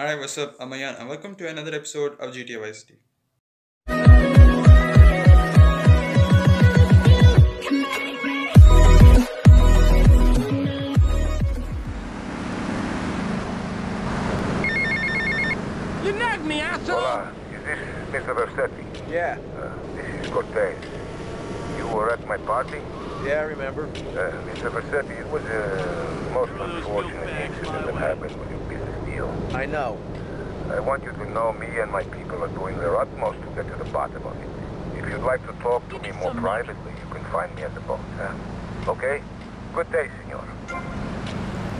Hi, what's up? I'm Mayan and welcome to another episode of GTA Vice City. You nagged me, asshole! Hola, this is Mr. Vercetti. Yeah. This is Cortez. You were at my party? Yeah, I remember. Mr. Vercetti, it was a most unfortunate incident that happened with you. I know. I want you to know me and my people are doing their utmost to get to the bottom of it. If you'd like to talk to me more privately, you can find me at the boat. Okay? Good day, senor.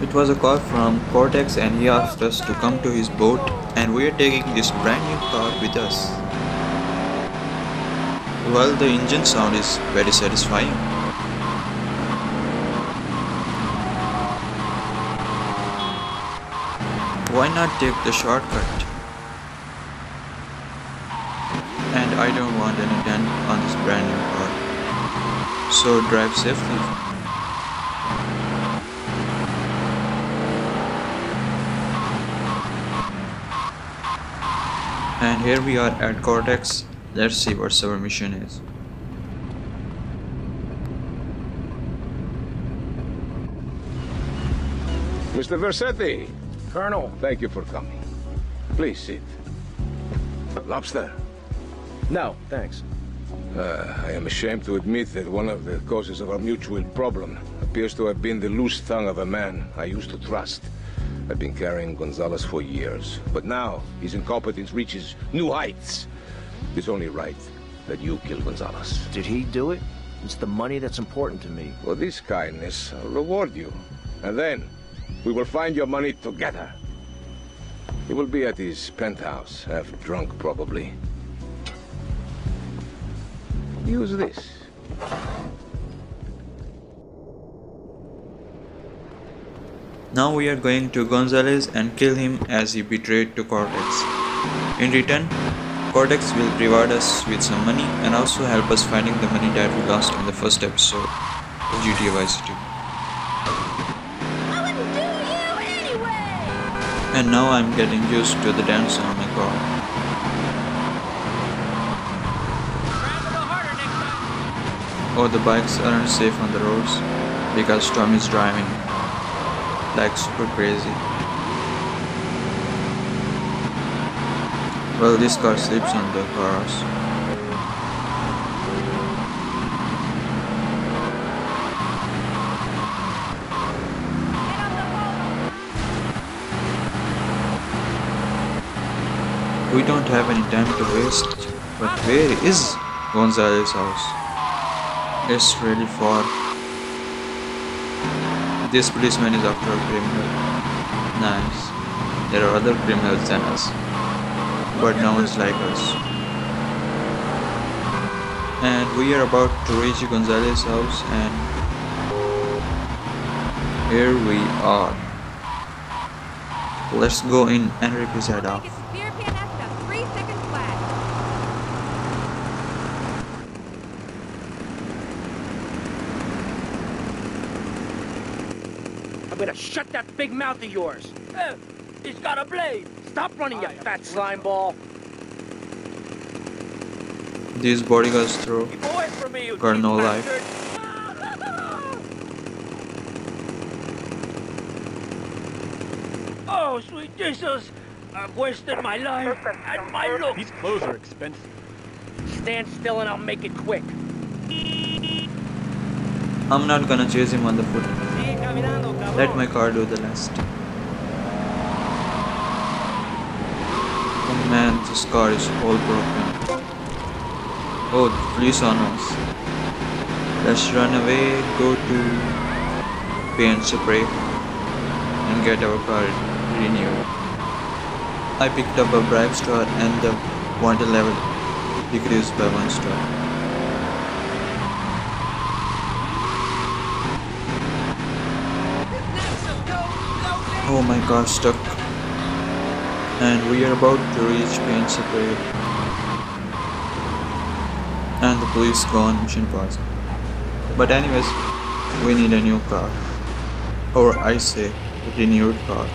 It was a call from Cortex and he asked us to come to his boat and we are taking this brand new car with us. Well, the engine sound is very satisfying. Why not take the shortcut? And I don't want an attempt on this brand new car. So drive safely. And here we are at Cortex. Let's see what our mission is. Mr. Vercetti! Colonel, thank you for coming. Please sit. Lobster? No, thanks. I am ashamed to admit that one of the causes of our mutual problem appears to have been the loose tongue of a man I used to trust. I've been carrying Gonzalez for years, but now his incompetence reaches new heights. It's only right that you kill Gonzalez. Did he do it? It's the money that's important to me. For this kindness, I'll reward you. And then, we will find your money together. He will be at his penthouse, half drunk probably. Use this. Now we are going to Gonzalez and kill him as he betrayed to Cortex. In return, Cortex will reward us with some money and also help us finding the money that we lost in the first episode of GTA Vice City. And now I'm getting used to the dance on my car. Oh, the bikes aren't safe on the roads because Tom is driving like super crazy. Well, this car sleeps on the cars. We don't have any time to waste, but where is Gonzalez's house? It's really far. This policeman is after a criminal. Nice. There are other criminals than us, but no one's like us. And we are about to reach Gonzalez's house and here we are. Let's go in and rip his head off. I'm gonna shut that big mouth of yours. He's got a blade. Stop running, you fat slime ball. These bodyguards through. Got no life. Oh, sweet Jesus! I've wasted my life and my look. These clothes are expensive. Stand still and I'll make it quick. I'm not gonna chase him on the foot. Let my car do the rest. Oh man, this car is all broken. Oh, the police on us. Let's run away, go to Pay 'n' Spray and get our car renewed. I picked up a bribe star and the water level decreased by 1 star. Oh, my car stuck and we are about to reach PNC and the police go on mission pause. But anyways, we need a new car, or I say renewed car.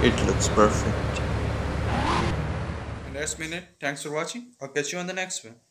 It looks perfect. And that's been it. Thanks for watching. I'll catch you on the next one.